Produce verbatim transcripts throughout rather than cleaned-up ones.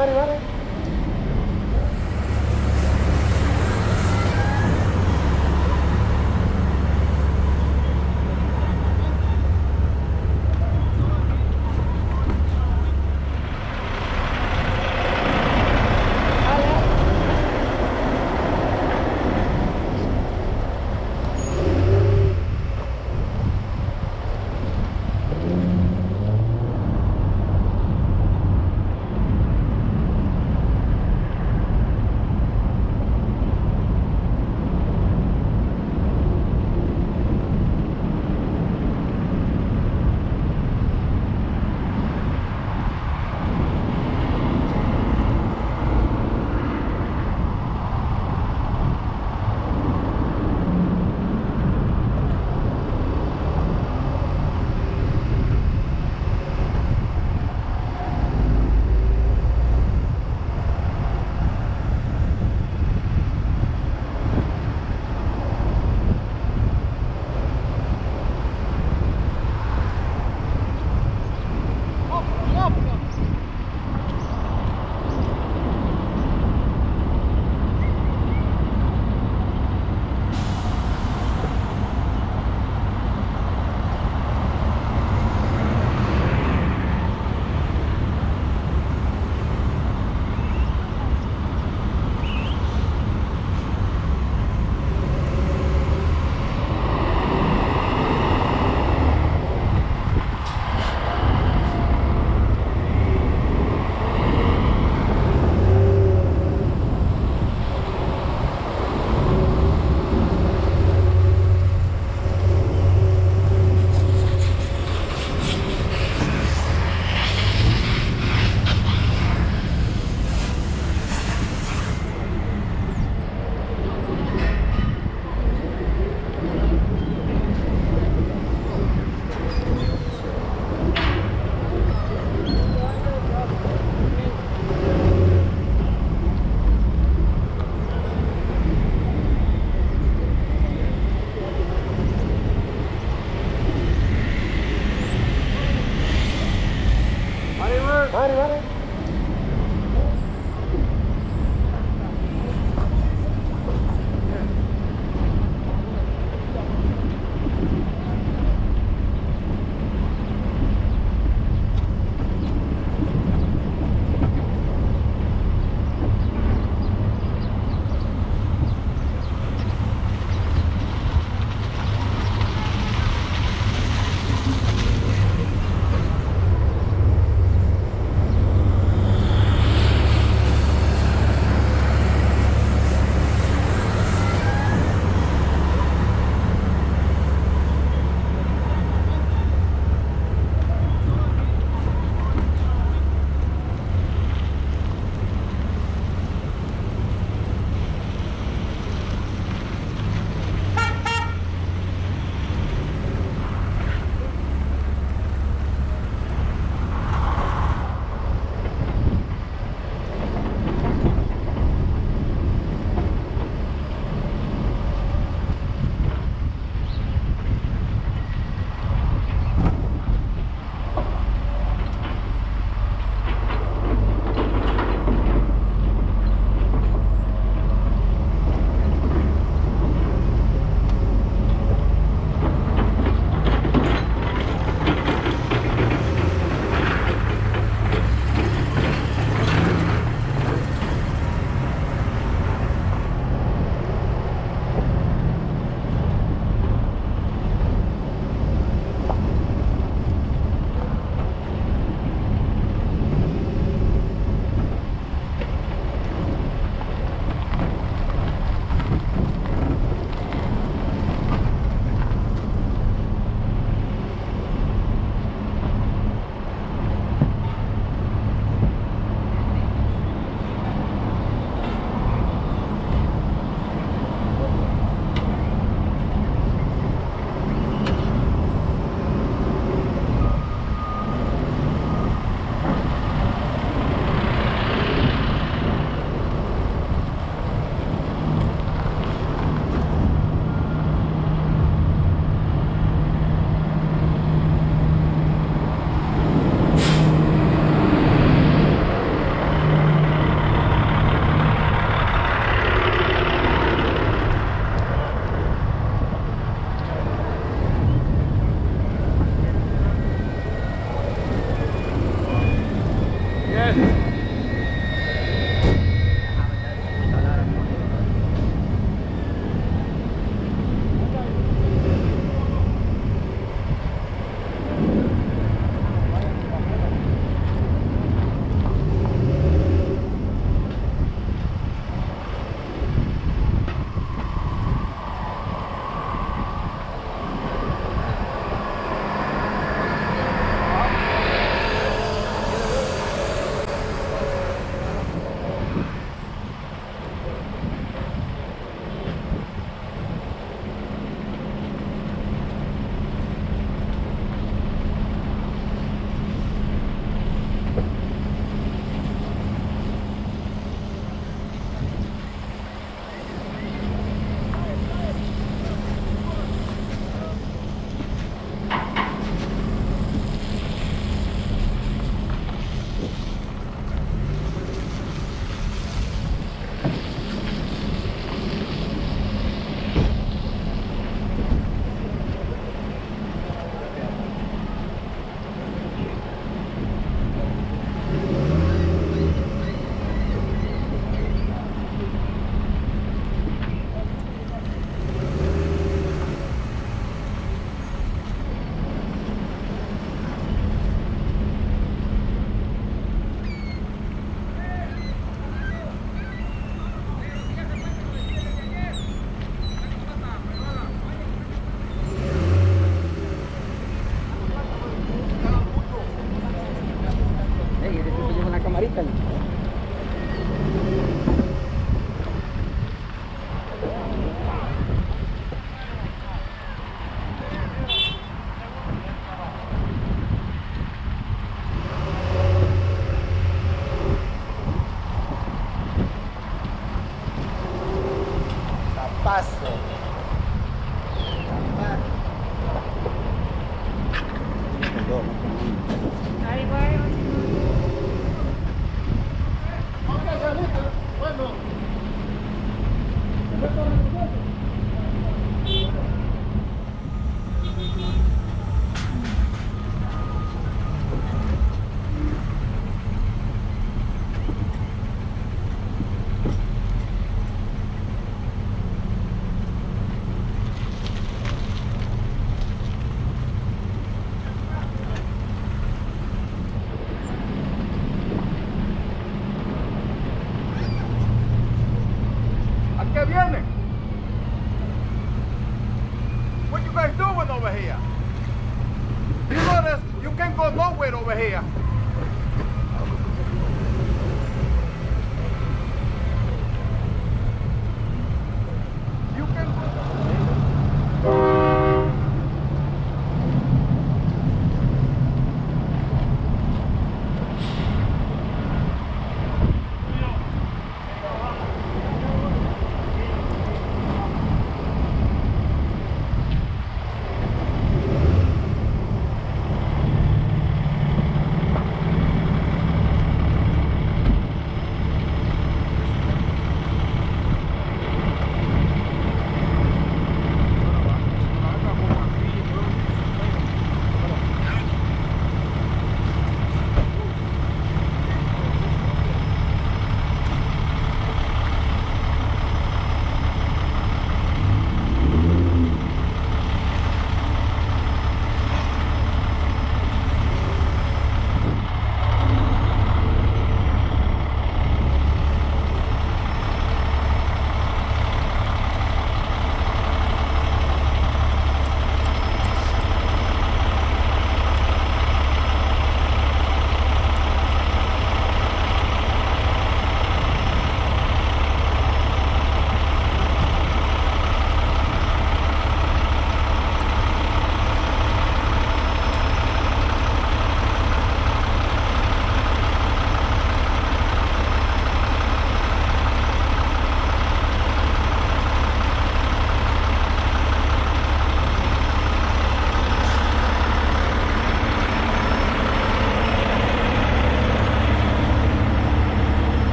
Righty, righty. Ready, ready. vehicle.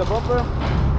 the bumper.